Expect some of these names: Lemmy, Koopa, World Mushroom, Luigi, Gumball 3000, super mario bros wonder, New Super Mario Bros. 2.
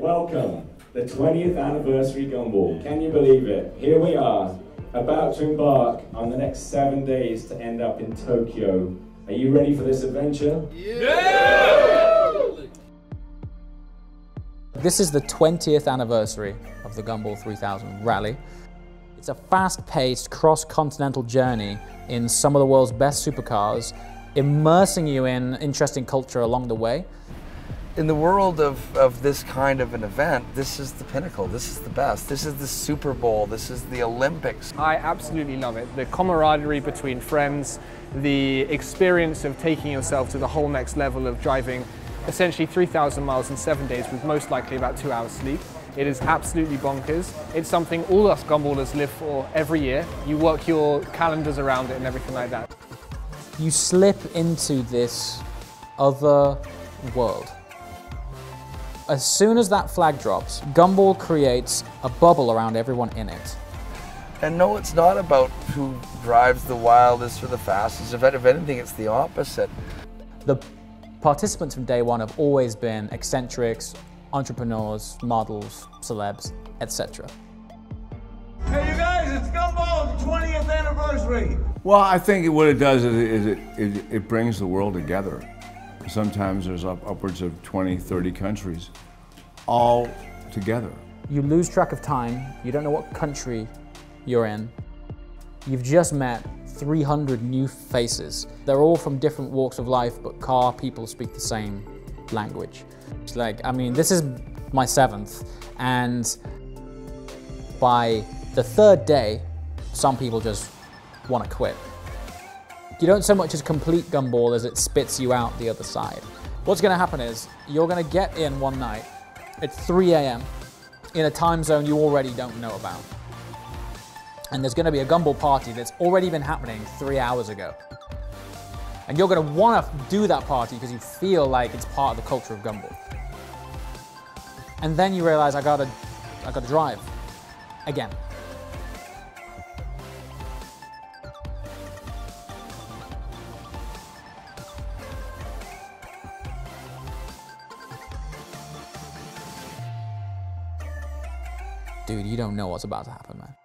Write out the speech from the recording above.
Welcome, the 20th anniversary Gumball. Can you believe it? Here we are, about to embark on the next 7 days to end up in Tokyo. Are you ready for this adventure? Yeah! This is the 20th anniversary of the Gumball 3000 rally. It's a fast-paced, cross-continental journey in some of the world's best supercars, immersing you in interesting culture along the way. In the world of this kind of an event, this is the pinnacle, this is the best, this is the Super Bowl, this is the Olympics. I absolutely love it. The camaraderie between friends, the experience of taking yourself to the whole next level of driving essentially 3,000 miles in 7 days with most likely about 2 hours sleep. It is absolutely bonkers. It's something all us Gumballers live for every year. You work your calendars around it and everything like that. You slip into this other world. As soon as that flag drops, Gumball creates a bubble around everyone in it. And no, it's not about who drives the wildest or the fastest. If anything, it's the opposite. The participants from day one have always been eccentrics, entrepreneurs, models, celebs, etc. Hey, you guys, it's Gumball's 20th anniversary. Well, I think what it does is it brings the world together. Sometimes there's upwards of 20, 30 countries all together. You lose track of time. You don't know what country you're in. You've just met 300 new faces. They're all from different walks of life, but car people speak the same language. It's like, I mean, this is my 7th, and by the 3rd day, some people just want to quit. You don't so much as complete Gumball as it spits you out the other side. What's going to happen is you're going to get in one night at 3 a.m. in a time zone you already don't know about. And there's going to be a Gumball party that's already been happening 3 hours ago. And you're going to want to do that party because you feel like it's part of the culture of Gumball. And then you realize I gotta drive again. Dude, you don't know what's about to happen, man.